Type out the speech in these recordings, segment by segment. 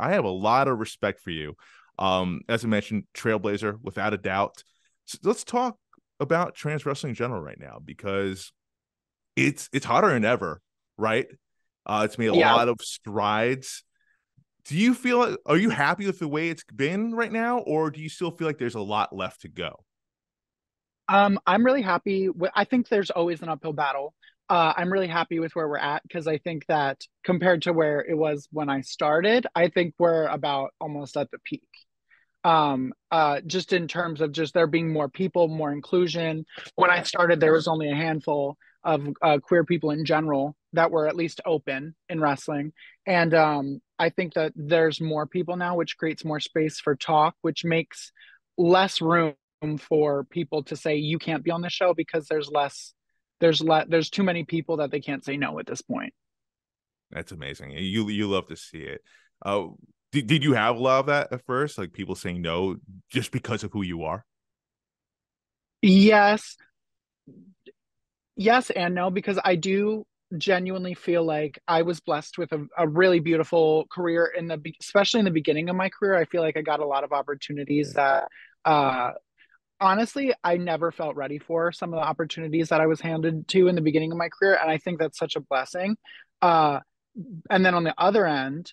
I have a lot of respect for you. As I mentioned, trailblazer, without a doubt. So let's talk about trans wrestling in general right now, because it's hotter than ever, right? It's made a lot of strides. Do you feel, are you happy with the way it's been right now, or do you still feel like there's a lot left to go? I'm really happy. I think there's always an uphill battle. I'm really happy with where we're at, because I think that compared to where it was when I started, I think we're about almost at the peak. Just in terms of just there being more people, more inclusion. When I started, there was only a handful of queer people in general that were at least open in wrestling. And I think that there's more people now, which creates more space for talk, which makes less room for people to say, you can't be on the show, because there's too many people that they can't say no at this point. That's amazing. You love to see it. Did you have a lot of that at first? Like people saying no just because of who you are? Yes and no, because I do genuinely feel like I was blessed with a really beautiful career especially in the beginning of my career. I feel like I got a lot of opportunities that honestly, I never felt ready for some of the opportunities that I was handed to in the beginning of my career. And I think that's such a blessing. And then on the other end,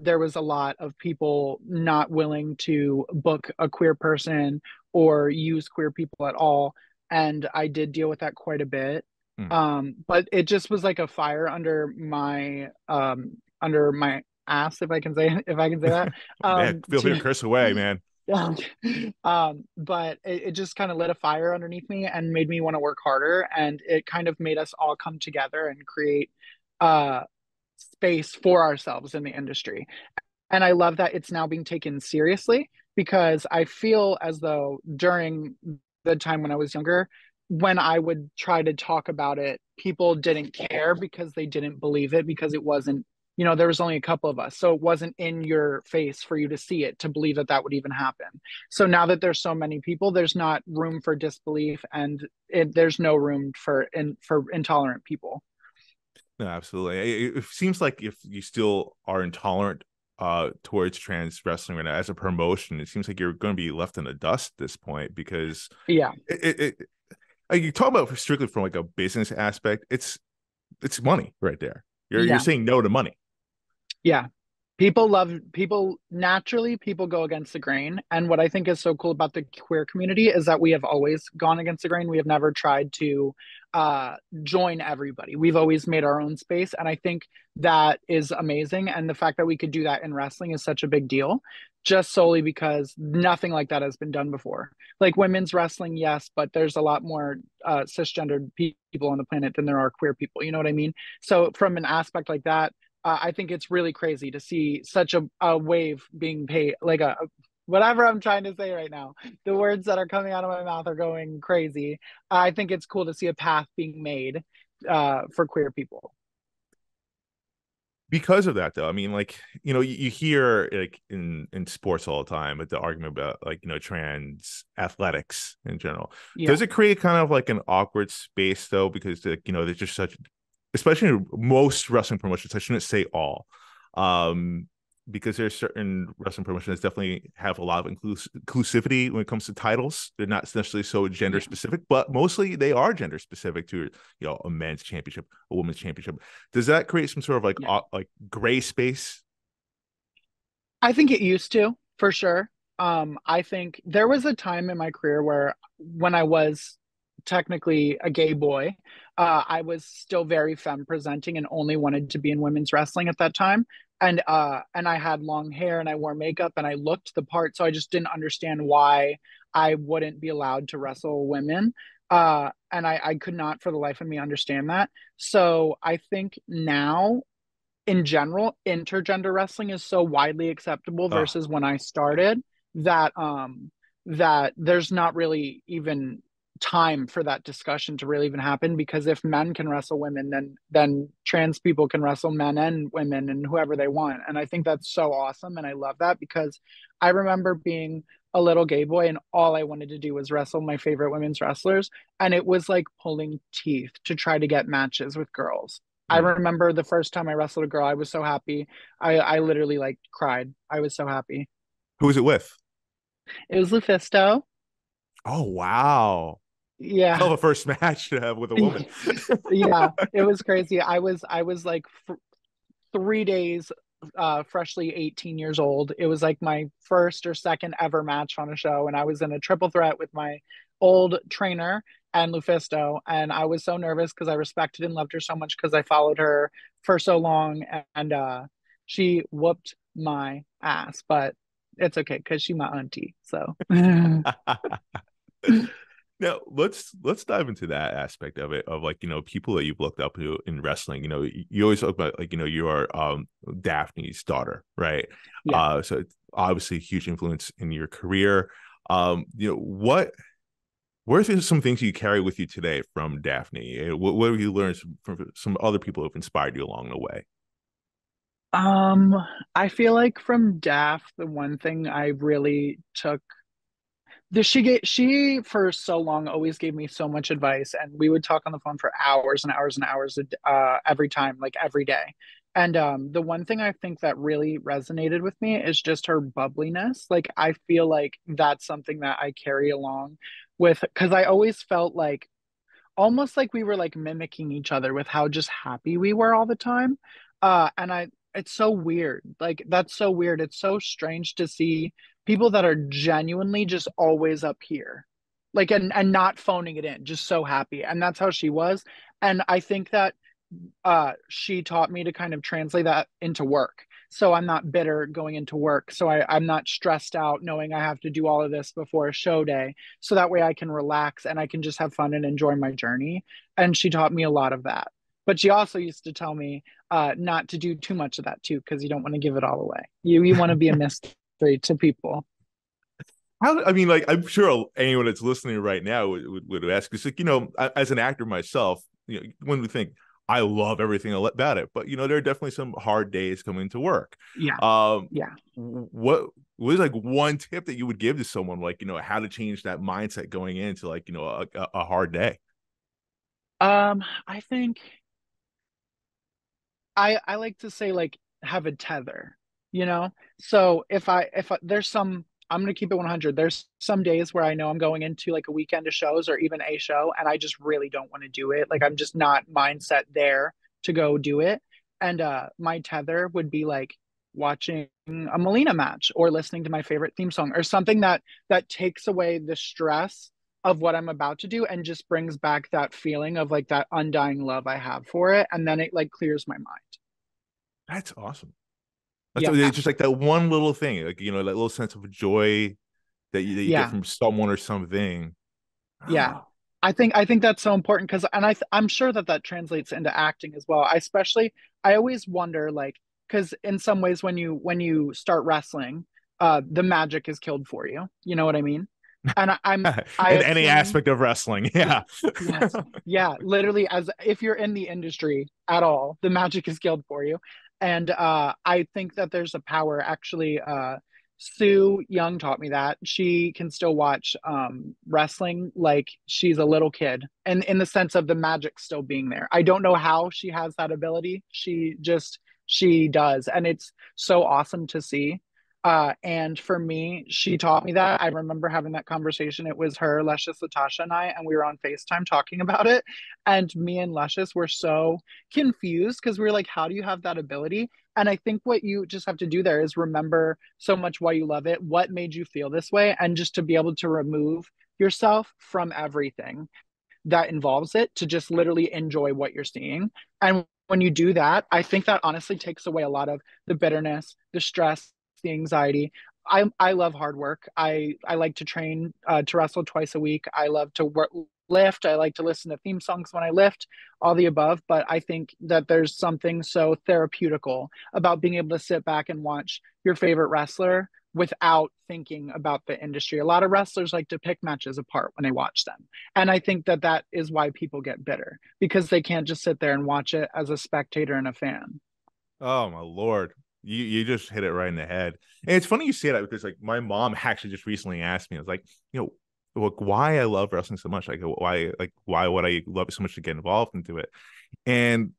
there was a lot of people not willing to book a queer person or use queer people at all. And I did deal with that quite a bit. But it just was like a fire under my ass, if I can say that. Man, feel free to curse away, man. But it just kind of lit a fire underneath me and made me want to work harder, and it kind of made us all come together and create space for ourselves in the industry. And I love that it's now being taken seriously, because I feel as though during the time when I was younger, when I would try to talk about it, people didn't care because they didn't believe it, because it wasn't, there was only a couple of us. So it wasn't in your face for you to see it, to believe that would even happen. So now that there's so many people, there's not room for disbelief, and there's no room for intolerant people. No, absolutely. It seems like if you still are intolerant towards trans wrestling right now as a promotion, it seems like you're going to be left in the dust at this point, because you talk about strictly from like a business aspect, it's money right there. You're saying no to money. Yeah. People go against the grain. And what I think is so cool about the queer community is that we have always gone against the grain. We have never tried to join everybody. We've always made our own space. And I think that is amazing. And the fact that we could do that in wrestling is such a big deal, just solely because nothing like that has been done before. Like women's wrestling, yes, but there's a lot more cisgendered people on the planet than there are queer people. You know what I mean? So from an aspect like that, I think it's really crazy to see such a wave being paid, like whatever I'm trying to say right now. The words that are coming out of my mouth are going crazy. I think it's cool to see a path being made for queer people. Because of that, though, I mean, like, you hear like in sports all the time, but the argument about like, trans athletics in general. Yeah. Does it create kind of like an awkward space, though? Because, there's just such... especially in most wrestling promotions, I shouldn't say all, because there's certain wrestling promotions that definitely have a lot of inclusivity when it comes to titles. They're not necessarily so gender specific, but mostly they are gender specific to, a men's championship, a women's championship. Does that create some sort of like gray space? I think it used to, for sure. I think there was a time in my career where when I was technically a gay boy, I was still very femme presenting and only wanted to be in women's wrestling at that time, and I had long hair and I wore makeup and I looked the part, so I just didn't understand why I wouldn't be allowed to wrestle women, and I could not for the life of me understand that. So I think now in general intergender wrestling is so widely acceptable versus when I started that that there's not really even time for that discussion to really even happen, because if men can wrestle women, then trans people can wrestle men and women and whoever they want. And I think that's so awesome, and I love that, because I remember being a little gay boy and all I wanted to do was wrestle my favorite women's wrestlers, and it was like pulling teeth to try to get matches with girls. I remember the first time I wrestled a girl, I was so happy. I literally like cried. I was so happy. Who was it with? It was Lufisto. Oh, wow. Yeah. Hell of a first match to have with a woman. Yeah, it was crazy. I was like 3 days freshly 18 years old. It was like my first or second ever match on a show, and I was in a triple threat with my old trainer and Lufisto, and I was so nervous because I respected and loved her so much because I followed her for so long, and she whooped my ass, but it's okay because she's my auntie, so. Now let's dive into that aspect of it, of like, you know, people that you've looked up to in wrestling. You know, you always talk about like, you know, you are Daphne's daughter, right? Yeah. So it's obviously a huge influence in your career. You know, where are some things you carry with you today from Daphne? What have you learned from some other people who have inspired you along the way? I feel like from Daphne, the one thing I really took, she for so long always gave me so much advice, and we would talk on the phone for hours and hours and hours every time, like every day. And the one thing I think that really resonated with me is just her bubbliness. Like, I feel like that's something that I carry along with, because I always felt like almost like we were like mimicking each other with how just happy we were all the time. It's so weird. Like, that's so weird. It's so strange to see people that are genuinely just always up here, like, and not phoning it in, just so happy. And that's how she was. And I think that she taught me to kind of translate that into work, so I'm not bitter going into work, so I'm not stressed out knowing I have to do all of this before a show day, so that way I can relax and I can just have fun and enjoy my journey. And she taught me a lot of that, but she also used to tell me not to do too much of that too, because you don't want to give it all away. You want to be a mystery to people. I mean, like, I'm sure anyone that's listening right now would ask, it's like, you know, as an actor myself, you know, when we think I love everything about it, but, you know, there are definitely some hard days coming to work. Yeah. What is like one tip that you would give to someone, like, you know, how to change that mindset going into like, you know, a hard day? I think I like to say, like, have a tether, you know? So if I, there's some, I'm going to keep it 100. There's some days where I know I'm going into like a weekend of shows or even a show, and I just really don't want to do it. Like, I'm just not mindset there to go do it. And my tether would be like watching a Melina match or listening to my favorite theme song or something that takes away the stress of what I'm about to do and just brings back that feeling of like that undying love I have for it. And then it like clears my mind. That's awesome. Yeah. So it's just like that one little thing, like, you know, that little sense of joy that you get from someone or something. Yeah, I think that's so important, because, and I'm sure that translates into acting as well. I always wonder, like, because in some ways when you start wrestling, the magic is killed for you. You know what I mean? And any aspect of wrestling, yeah. Yes, yeah, literally, as if you're in the industry at all, the magic is killed for you. And I think that there's a power, actually. Sue Young taught me that. She can still watch wrestling like she's a little kid, and in the sense of the magic still being there. I don't know how she has that ability. She does. And it's so awesome to see. And for me, she taught me that. I remember having that conversation. It was her, Luscious, Latasha, and I, and we were on FaceTime talking about it. And me and Luscious were so confused, because we were like, how do you have that ability? And I think what you just have to do there is remember so much why you love it, what made you feel this way, and just to be able to remove yourself from everything that involves it to just literally enjoy what you're seeing. And when you do that, I think that honestly takes away a lot of the bitterness, the stress, the anxiety. I love hard work. I like to train to wrestle twice a week. I love to lift. I like to listen to theme songs when I lift, all the above. But I think that there's something so therapeutical about being able to sit back and watch your favorite wrestler without thinking about the industry. A lot of wrestlers like to pick matches apart when they watch them. And I think that is why people get bitter, because they can't just sit there and watch it as a spectator and a fan. Oh, my Lord. You just hit it right in the head. And it's funny you say that, because like my mom actually just recently asked me, I was like, you know, like, why I love wrestling so much. Like, why would I love it so much to get involved into it? And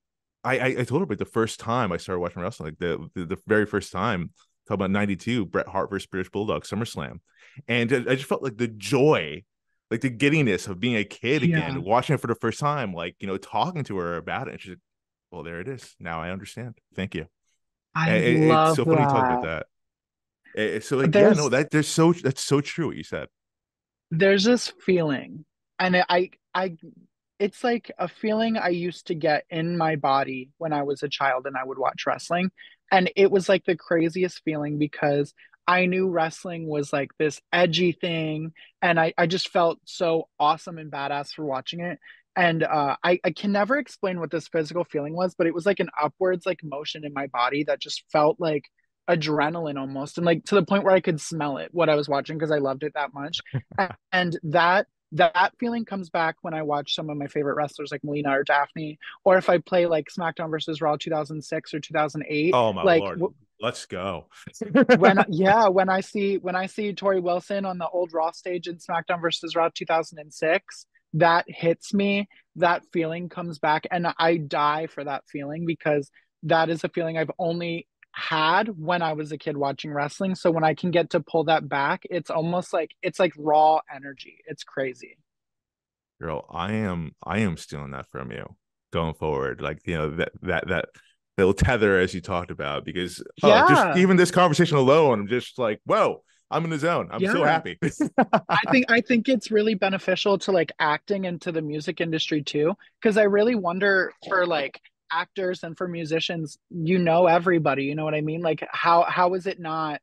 I told her about the first time I started watching wrestling, like the very first time, talk about 92, Bret Hart versus British Bulldog, SummerSlam. And I just felt like the joy, like the giddiness of being a kid again, watching it for the first time, like, you know, talking to her about it. And she's like, well, there it is. Now I understand. Thank you. It's so funny that. Talking about that. So like, yeah, no, that that's so true what you said. There's this feeling, and I it's like a feeling I used to get in my body when I was a child and I would watch wrestling. And it was like the craziest feeling because I knew wrestling was like this edgy thing. And I just felt so awesome and badass for watching it. And I can never explain what this physical feeling was, but it was like an upwards like motion in my body that just felt like adrenaline almost. And like to the point where I could smell it, what I was watching, because I loved it that much. And that feeling comes back when I watch some of my favorite wrestlers like Melina or Daphne, or if I play like SmackDown versus Raw 2006 or 2008. Oh my like, Lord. Let's go. when I see Tori Wilson on the old Raw stage in SmackDown versus Raw 2006, that hits me. That feeling comes back, and I die for that feeling because that is a feeling I've only had when I was a kid watching wrestling. So when I can get to pull that back, it's almost like it's like raw energy. It's crazy. Girl, I am stealing that from you going forward. Like, you know, that little tether as you talked about, because just even this conversation alone, I'm just like, whoa, I'm in the zone. I'm so happy. I think it's really beneficial to like acting and to the music industry too, because I really wonder for like actors and for musicians, you know, everybody, you know what I mean? Like how is it not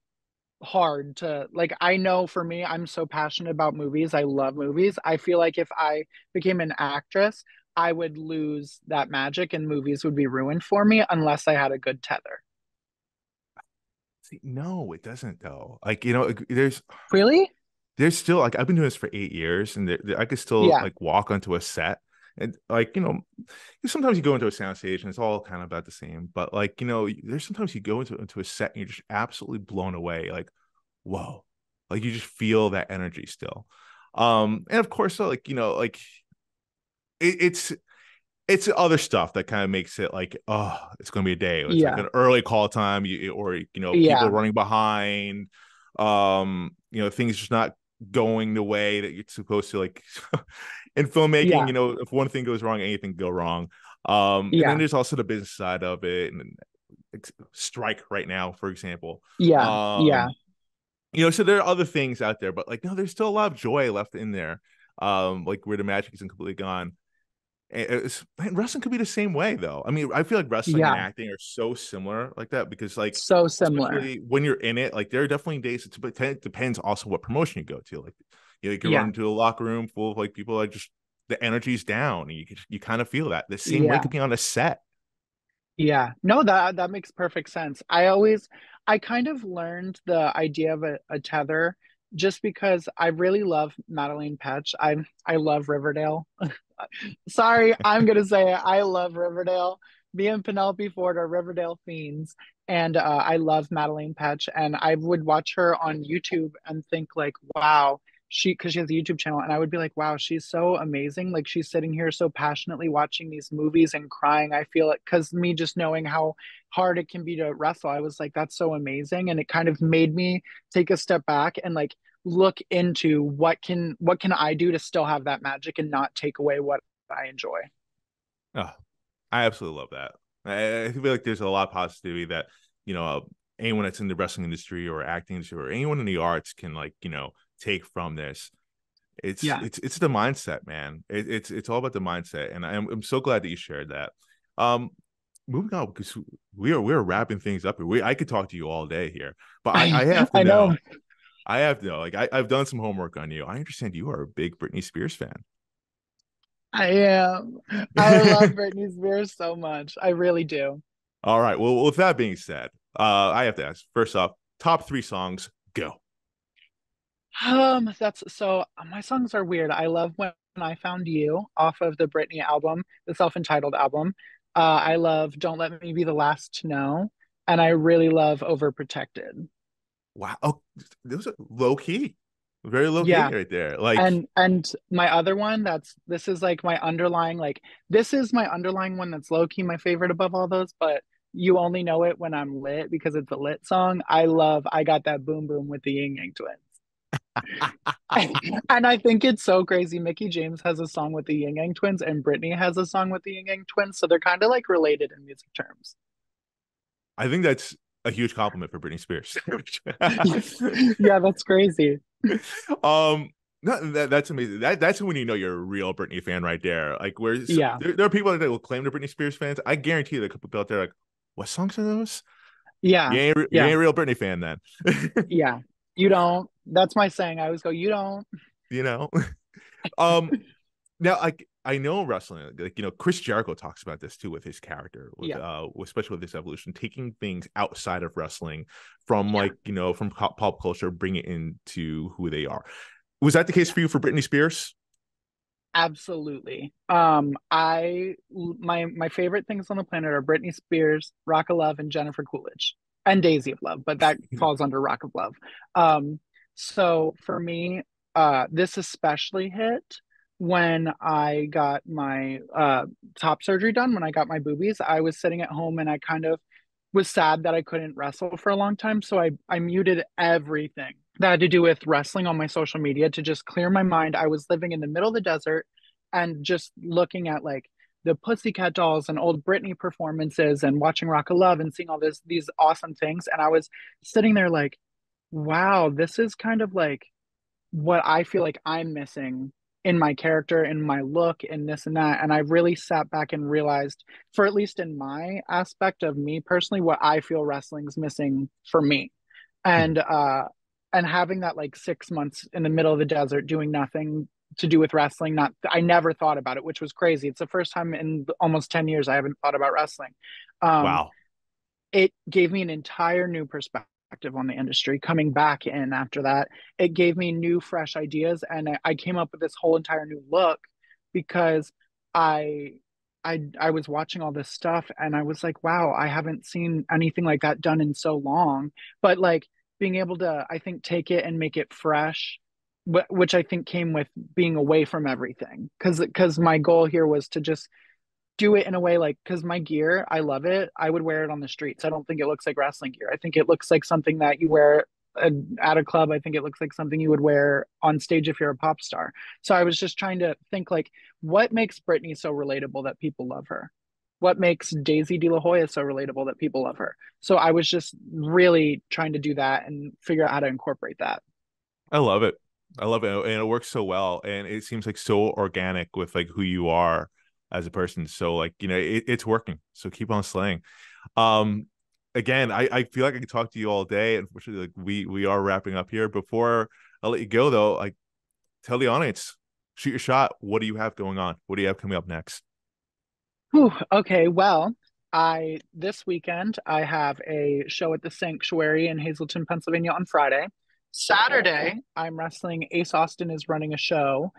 hard to like, I know for me, I'm so passionate about movies. I love movies. I feel like if I became an actress, I would lose that magic and movies would be ruined for me unless I had a good tether. See, no, it doesn't though. Like, you know, there's still like, I've been doing this for 8 years and I could still like walk onto a set. And like, you know, sometimes you go into a sound stage and it's all kind of about the same, but like, you know, there's sometimes you go into a set and you're just absolutely blown away. Like, whoa, like you just feel that energy still. And of course, so like, you know, like it's other stuff that kind of makes it like, oh, it's going to be a day. It's like an early call time or, you know, people running behind, you know, things just not going the way that you're supposed to, like in filmmaking, you know, if one thing goes wrong, anything go wrong. And then there's also the business side of it, and strike right now, for example. You know, so there are other things out there, but like, no, there's still a lot of joy left in there. Like where the magic isn't completely gone. And wrestling could be the same way though. I mean, I feel like wrestling and acting are so similar like that, because like so similar when you're in it. Like there are definitely days, it depends also what promotion you go to. Like, you know, you can run into a locker room full of like people that just the energy's down, and you kind of feel that the same way could be on a set. Yeah, no, that makes perfect sense. I kind of learned the idea of a tether just because I really love Madelaine Petsch. I love Riverdale. Sorry, I'm going to say it. I love Riverdale. Me and Penelope Ford are Riverdale fiends. And I love Madelaine Petsch. And I would watch her on YouTube and think like, wow, because she has a YouTube channel. And I would be like, wow, she's so amazing. Like she's sitting here so passionately watching these movies and crying. I feel it because me just knowing how hard it can be to wrestle, I was like, that's so amazing. And it kind of made me take a step back and like, look into what can I do to still have that magic and not take away what I enjoy. Oh, I absolutely love that. I feel like there's a lot of positivity that, you know, anyone that's in the wrestling industry or acting industry or anyone in the arts can like, you know, take from this. It's the mindset, man. It's all about the mindset, and I'm so glad that you shared that. Moving on, because we're wrapping things up. I could talk to you all day here, but I have to know. I have to know, like, I've done some homework on you. I understand you are a big Britney Spears fan. I am. I love Britney Spears so much. I really do. All right. Well, with that being said, I have to ask, first off, top 3 songs, go. My songs are weird. I love When I Found You off of the Britney album, the self-entitled album. I love Don't Let Me Be the Last to Know. And I really love Overprotected. Wow, oh, those are low key. Very low key right there. Like, and my other one this is my underlying one that's low key my favorite above all those, but you only know it when I'm lit because it's a lit song. I Got That Boom Boom with the Ying Yang Twins. And I think it's so crazy. Mickey James has a song with the Ying Yang Twins and Britney has a song with the Ying Yang Twins. So they're kind of like related in music terms. I think that's a huge compliment for Britney Spears. Yeah, that's crazy. That's amazing. That's when you know you're a real Britney fan right there. Like, there are people that will claim to Britney Spears fans. I guarantee you, a couple people out there are like, what songs are those? Yeah. You ain't a real Britney fan then. Yeah. You don't. That's my saying. I always go, you don't. You know? Now, I know wrestling, like, you know, Chris Jericho talks about this too with his character, especially with his evolution, taking things outside of wrestling from pop culture, bring it into who they are. Was that the case for you for Britney Spears? Absolutely. My favorite things on the planet are Britney Spears, Rock of Love, and Jennifer Coolidge, and Daisy of Love, but that falls under Rock of Love. So for me, this especially hit when I got my top surgery done, when I got my boobies. I was sitting at home and I kind of was sad that I couldn't wrestle for a long time. So I muted everything that had to do with wrestling on my social media to just clear my mind. I was living in the middle of the desert and just looking at like the Pussycat Dolls and old Britney performances and watching Rock of Love and seeing all these awesome things. And I was sitting there like, wow, this is kind of like what I feel like I'm missing in my character, in my look, in this and that. And I really sat back and realized, for at least in my aspect of me personally, what I feel wrestling's missing for me. And having that like 6 months in the middle of the desert doing nothing to do with wrestling, I never thought about it, which was crazy. It's the first time in almost 10 years I haven't thought about wrestling. Wow. It gave me an entire new perspective on the industry. Coming back in after that, it gave me new fresh ideas, and I came up with this whole entire new look because I was watching all this stuff and I was like, wow, I haven't seen anything like that done in so long. But like being able to, I think, take it and make it fresh, which I think came with being away from everything, because my goal here was to just do it in a way, like, because my gear, I love it. I would wear it on the streets. I don't think it looks like wrestling gear. I think it looks like something that you wear at a club. I think it looks like something you would wear on stage if you're a pop star. So I was just trying to think, like, what makes Britney so relatable that people love her? What makes Daisy De La Hoya so relatable that people love her? So I was just really trying to do that and figure out how to incorporate that. I love it. And it works so well. And it seems like so organic with like who you are as a person. So like, you know, it's working. So keep on slaying. Again, I feel like I could talk to you all day. Unfortunately, like we are wrapping up here. Before I let you go though, like, tell the audience, shoot your shot. What do you have going on? What do you have coming up next? Whew, okay. Well, this weekend I have a show at the Sanctuary in Hazleton, Pennsylvania on Friday. Saturday, I'm wrestling. Ace Austin is running a show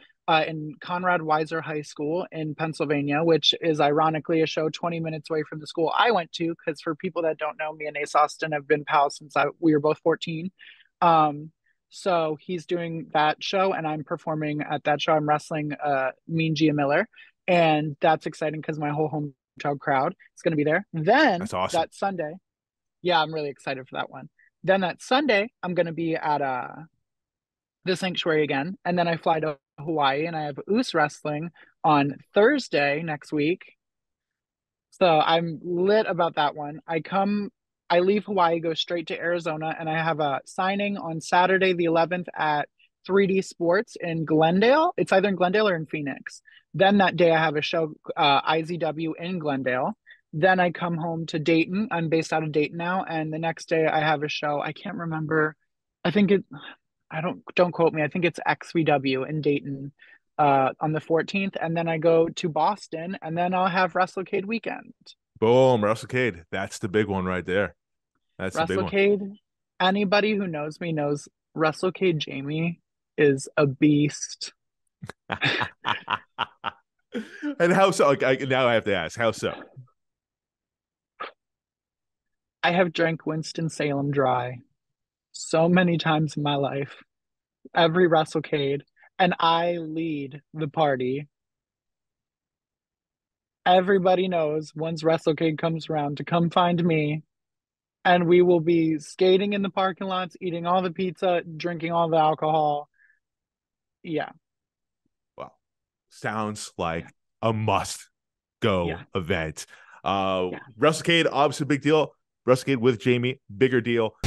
in Conrad Weiser High School in Pennsylvania, which is ironically a show 20 minutes away from the school I went to, because for people that don't know, me and Ace Austin have been pals since we were both 14. So he's doing that show and I'm performing at that show. I'm wrestling Mean Gia Miller, and that's exciting because my whole hometown crowd is going to be there. Then that's awesome. That Sunday, yeah, I'm really excited for that one. Then that Sunday, I'm going to be at the Sanctuary again, and then I fly to Hawaii and I have Oose Wrestling on Thursday next week. So I'm lit about that one. I leave Hawaii, go straight to Arizona, and I have a signing on Saturday the 11th at 3D Sports in Glendale. It's either in Glendale or in Phoenix. Then that day I have a show, IZW in Glendale. Then I come home to Dayton. I'm based out of Dayton now, and the next day I have a show. I can't remember. I think it, I don't quote me. I think it's XVW in Dayton on the 14th. And then I go to Boston, and then I'll have WrestleCade weekend. Boom, WrestleCade. That's the big one right there. That's the big one. WrestleCade. Anybody who knows me knows WrestleCade Jamie is a beast. And how so? Like, now I have to ask, how so? I have drank Winston-Salem dry so many times in my life. every WrestleCade, and I lead the party. Everybody knows once WrestleCade comes around to come find me, and we will be skating in the parking lots, eating all the pizza, drinking all the alcohol. Yeah. Wow. Sounds like a must-go event. WrestleCade, obviously a big deal. WrestleCade with Jamie, bigger deal.